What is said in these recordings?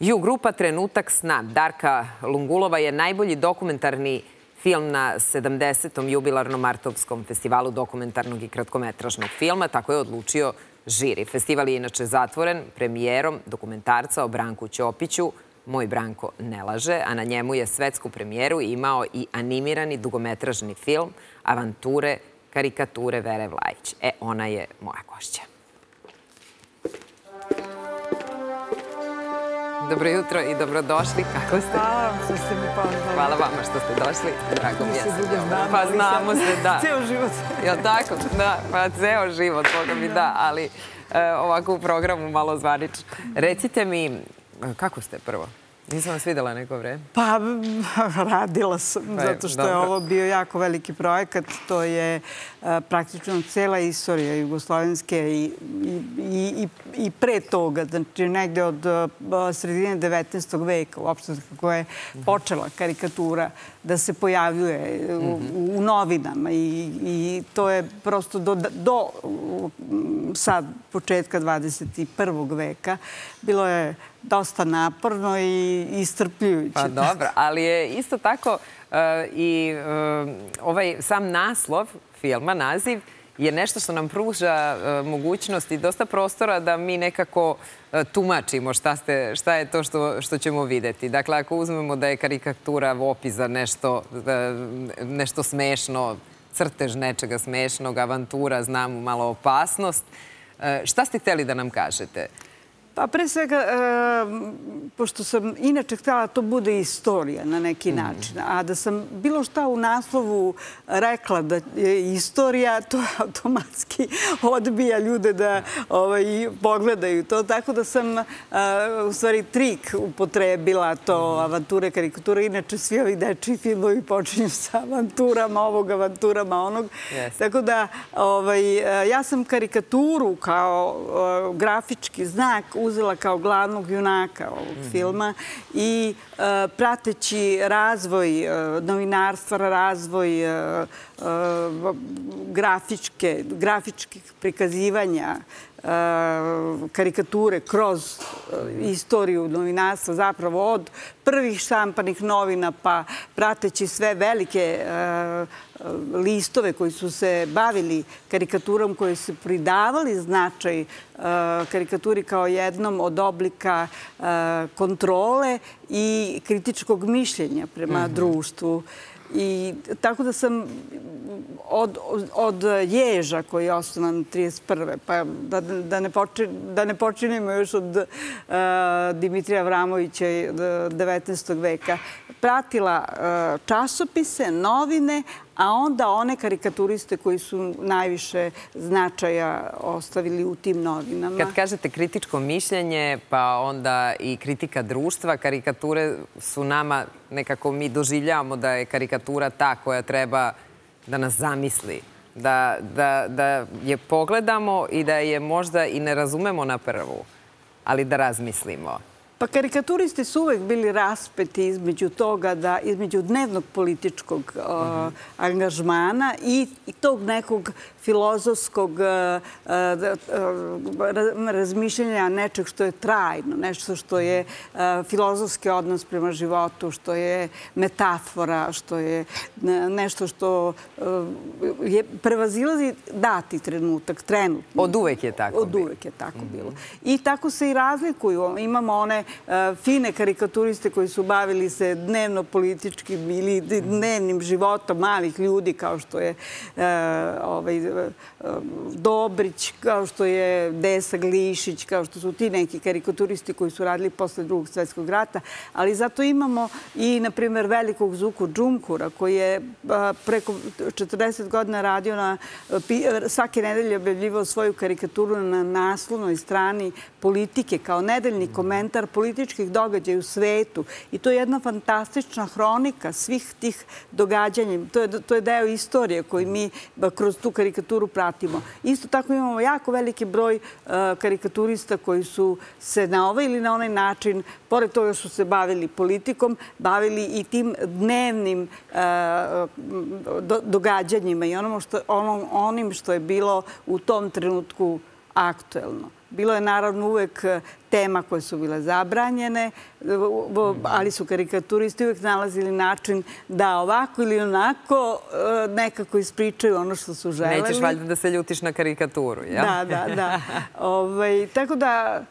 Grupa Trenutak sna Darka Lungulova je najbolji dokumentarni film na 70. jubilarnom Martovskom festivalu dokumentarnog i kratkometražnog filma, tako je odlučio žiri. Festival je inače zatvoren premijerom dokumentarca o Branku Ćopiću, Moj Branko ne laže, a na njemu je svetsku premijeru imao i animirani dugometražni film Avanture karikature Vere Vlajić. Ona je moja gošća. Dobro jutro i dobrodošli. Kako ste? Hvala vam što ste mi pozvali. Hvala vama što ste došli. Drago mi je. Pa znamo se, da. Ceo život. Jel' tako? Da, pa ceo život, Boga mi da, ali ovako u programu malo zvanično. Recite mi, kako ste prvo? Nisam vas videla neko vreme. Pa, radila sam, zato što je ovo bio jako veliki projekat. To je praktično cela istorija jugoslovenske i pre toga, znači negde od sredine 19. veka, uopšte kako je počela karikatura da se pojavljuje u novinama. I to je prosto do sad početka 21. veka bilo je dosta naporno i iscrpljujuće. Pa dobro, ali je isto tako i ovaj sam naslov filma, naziv, je nešto što nam pruža mogućnost i dosta prostora da mi nekako tumačimo šta je to što ćemo videti. Dakle, ako uzmemo da je karikatura vopi za nešto smešno, crtež nečega smešnog, avantura, znamo, malo opasnost. Šta ste hteli da nam kažete? Pa pre svega, pošto sam inače htjela da to bude istorija na neki način, a da sam bilo šta u naslovu rekla da je istorija, to automatski odbija ljude da pogledaju to. Tako da sam u stvari trik upotrebila to avanture, karikature. Inače svi ovi dečiji filmovi počinju sa avanturama ovog, avanturama onog. Tako da ja sam karikaturu kao grafički znak uzela kao glavnog junaka ovog filma i prateći razvoj novinarstva, razvoj grafičkih prikazivanja karikature kroz istoriju novinarstva, zapravo od prvih štampanih novina pa prateći sve velike listove koji su se bavili karikaturom, koji su pridavali značaj karikaturi kao jednom od oblika kontrole i kritičkog mišljenja prema društvu. I tako da sam od Ježa koji je osnovan 1931. pa da ne počinimo još od Dimitrija Avramovića 19. veka, pratila časopise, novine, a onda one karikaturiste koji su najviše značaja ostavili u tim novinama. Kad kažete kritičko mišljenje, pa onda i kritika društva, karikature su nama, nekako mi doživljavamo da je karikatura ta koja treba da nas zamisli, da je pogledamo i da je možda i ne razumemo na prvu, ali da razmislimo. Pa karikaturisti su uvek bili raspeti između toga da između dnevnog političkog angažmana i tog nekog filozofskog razmišljanja nečeg što je trajno, nešto što je filozofski odnos prema životu, što je metafora, što je nešto što je prevazilazi dati trenutak, trenutno. Od uvek je tako bilo. Od uvek je tako bilo. I tako se i razlikuju. Imamo one fine karikaturiste koji su bavili se dnevno-političkim ili dnevnim životom malih ljudi kao što je Dobrić, kao što je Desa Glišić, kao što su ti neki karikaturisti koji su radili posle Drugog svjetskog rata. Ali zato imamo i, na primjer, velikog Zuku Džumkura koji je preko 40 godina radio na, svake nedelje objavljivao svoju karikaturu na naslovnoj strani Politike kao nedeljni komentar političkih događaja u svetu. I to je jedna fantastična hronika svih tih događanja. To je deo istorije koju mi kroz tu karikaturu pratimo. Isto tako imamo jako veliki broj karikaturista koji su se na ovaj ili na onaj način, pored toga što su se bavili politikom, bavili i tim dnevnim događanjima i onim što je bilo u tom trenutku aktuelno. Bilo je naravno uvek tema koje su bile zabranjene, ali su karikaturisti uvek nalazili način da ovako ili onako nekako ispričaju ono što su želeli. Nećeš valjda da se ljutiš na karikaturu, jel? Da. Tako da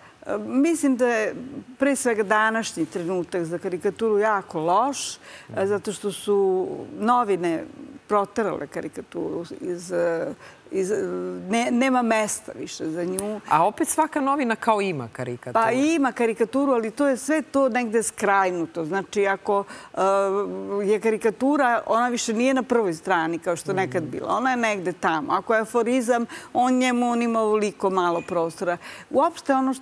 mislim da je pre svega današnji trenutak za karikaturu jako loš, zato što su novine proterale karikaturu iz... Nema mesta više za nju. A opet svaka novina kao ima karikaturu. Pa ima karikaturu, ali to je sve to negde skrajnuto. Znači, ako je karikatura, ona više nije na prvoj strani kao što nekad bila. Ona je negde tamo. Ako je aforizam, on njemu ima ovoliko malo prostora. Uopšte ono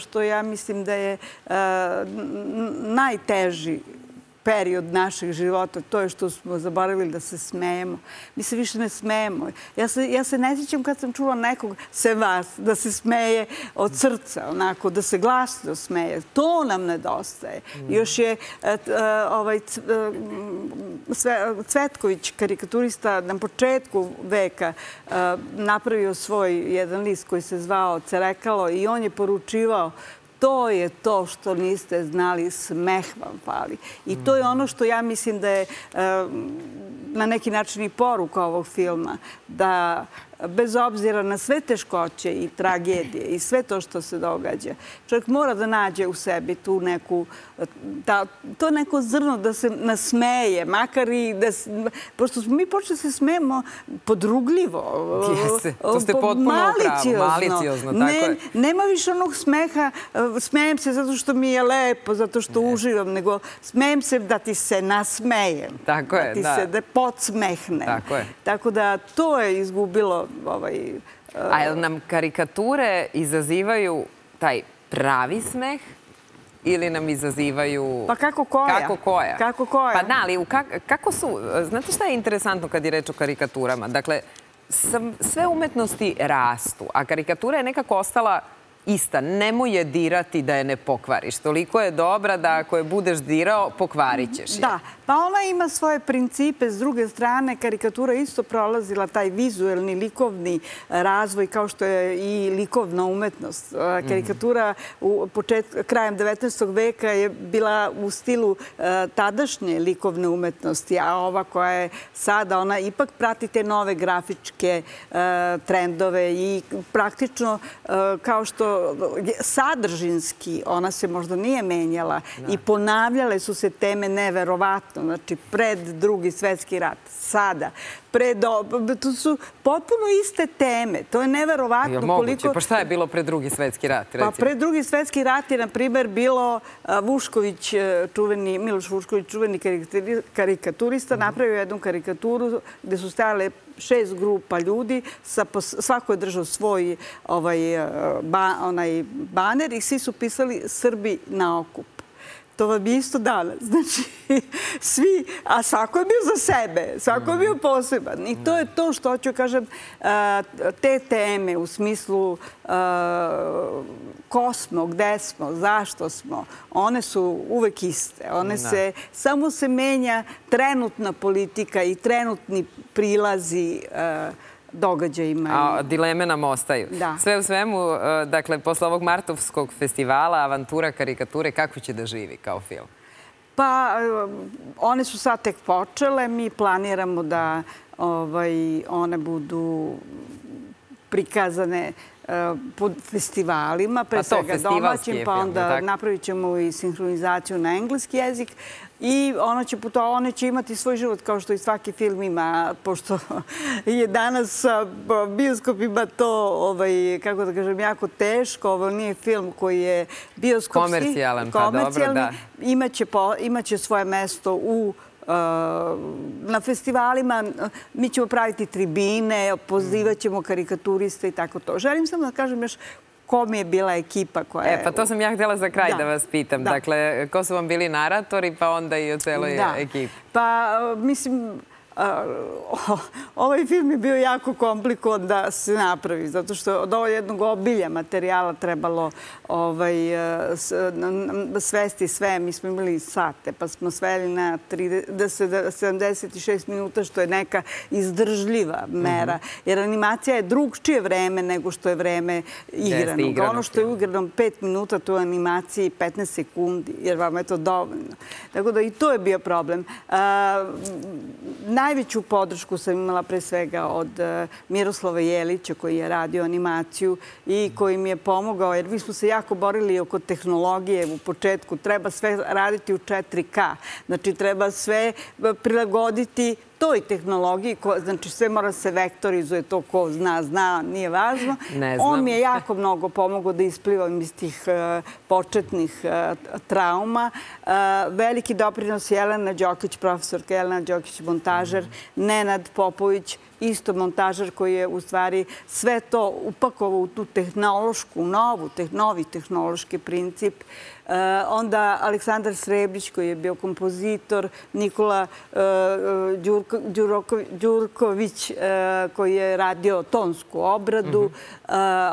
što ja mislim da je najteži period našeg života, to je što smo zaboravili da se smejemo. Mi se više ne smejemo. Ja se ne sjećam kad sam čula nekog, sve vas, da se smeje od srca, onako, da se glasno smeje. To nam nedostaje. Još je Cvetković, karikaturista, na početku veka napravio svoj jedan list koji se zvao Cerekalo i on je poručivao: to je to što niste znali, smeh vam fali. I to je ono što ja mislim da je na neki način i poruka ovog filma. Da bez obzira na sve teškoće i tragedije i sve to što se događa, čovjek mora da nađe u sebi tu neku, to neko zrno da se nasmeje, makar i da, pošto mi počeli se smejemo podrugljivo. Jeste, to ste potpuno upravo, maliciozno, tako je. Nema više onog smeha, smejem se zato što mi je lepo, zato što uživam, nego smejem se da ti se nasmejem. Tako je, da. Da ti se da podsmehnem. Tako je. Tako da to je izgubilo... A jel nam karikature izazivaju taj pravi smeh ili nam izazivaju... Pa kako koja? Kako koja? Pa da, ali kako su... Znate šta je interesantno kad je reč o karikaturama? Dakle, sve umetnosti rastu, a karikatura je nekako ostala ista. Nemoj je dirati da je ne pokvariš. Toliko je dobra da ako je budeš dirao, pokvarit ćeš je. Da, pa ona ima svoje principe. S druge strane, karikatura isto prolazila taj vizuelni, likovni razvoj kao što je i likovna umetnost. Karikatura krajem 19. veka je bila u stilu tadašnje likovne umetnosti, a ova koja je sada, ona ipak prati te nove grafičke trendove i praktično kao što sadržinski ona se možda nije menjala i ponavljale su se teme neverovatno. Znači, pred Drugi svetski rat, sada, to su potpuno iste teme. To je neverovatno koliko... Je moguće? Pa šta je bilo pred Drugi svetski rat? Pa pred Drugi svetski rat je, na primjer, bilo Miloš Vušković, čuveni karikaturista, napravio jednu karikaturu gde su stajale 6 grupa ljudi, svako je držao svoj baner i svi su pisali Srbi na okup. To vam je isto danas. Znači, svi, a svako je bio za sebe, svako je bio poseban. I to je to što hoću kažem, te teme u smislu ko smo, gde smo, zašto smo, one su uvek iste. Samo se menja trenutna politika i trenutni prilazi događajima. A dileme nam ostaju. Sve u svemu, dakle, posle ovog martovskog festivala Avantura karikature, kako će da živi kao film? Pa, one su sad tek počele. Mi planiramo da one budu prikazane po festivalima, pre svega domaćim, pa onda napravit ćemo i sinhronizaciju na engleski jezik. I one će imati svoj život kao što i svaki film ima, pošto je danas bioskopima to, kako da kažem, jako teško. Ovo nije film koji je bioskopski, komercijalni. Imaće svoje mesto u na festivalima. Mi ćemo praviti tribine, pozivat ćemo karikaturiste i tako to. Želim samo da kažem još kom je bila ekipa koja je... Pa to sam ja htjela za kraj da vas pitam. Dakle, ko su vam bili naratori, pa onda i o celoj ekipi? Pa, mislim, Ovaj film je bio jako komplikovan da se napravi, zato što od ovog jednog obilja materijala trebalo svesti sve. Mi smo imali sate, pa smo sveli na 76 minuta, što je neka izdržljiva mera. Jer animacija je drugčije vreme nego što je vreme igranog. Ono što je igrano 5 minuta, to je animaciji 15 sekundi, jer vam je to dovoljno. Tako da i to je bio problem. Najveću podršku sam imala pre svega od Miroslava Jelića, koji je radio animaciju i koji mi je pomogao, jer mi smo se jako borili oko tehnologije u početku. Treba sve raditi u 4K, znači treba sve prilagoditi toj tehnologiji, znači sve mora se vektorizuje, to ko zna, nije važno. On mi je jako mnogo pomogao da isplivam iz tih početnih trauma. Veliki doprinos Jelena Đokić, profesorka Jelena Đokić, montažer, Nenad Popović, isto montažer koji je u stvari sve to upakovao u tu tehnološku, novi tehnološki princip. Onda Aleksandar Srebrić koji je bio kompozitor, Nikola Đurković koji je radio tonsku obradu,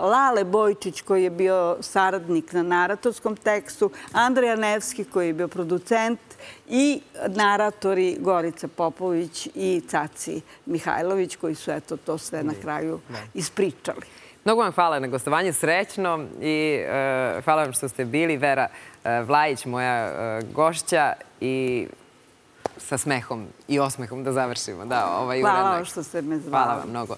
Lale Bojčić koji je bio saradnik na naratorskom tekstu, Andrej Anevski koji je bio producent i naratori Gorica Popović i Caci Mihajlović koji su eto to sve na kraju ispričali. Mnogo vam hvala na gostovanju, srećno i hvala vam što ste bili. Vera Vlajić, moja gošća i sa smehom i osmehom da završimo. Hvala vam što ste me zvali. Hvala vam mnogo.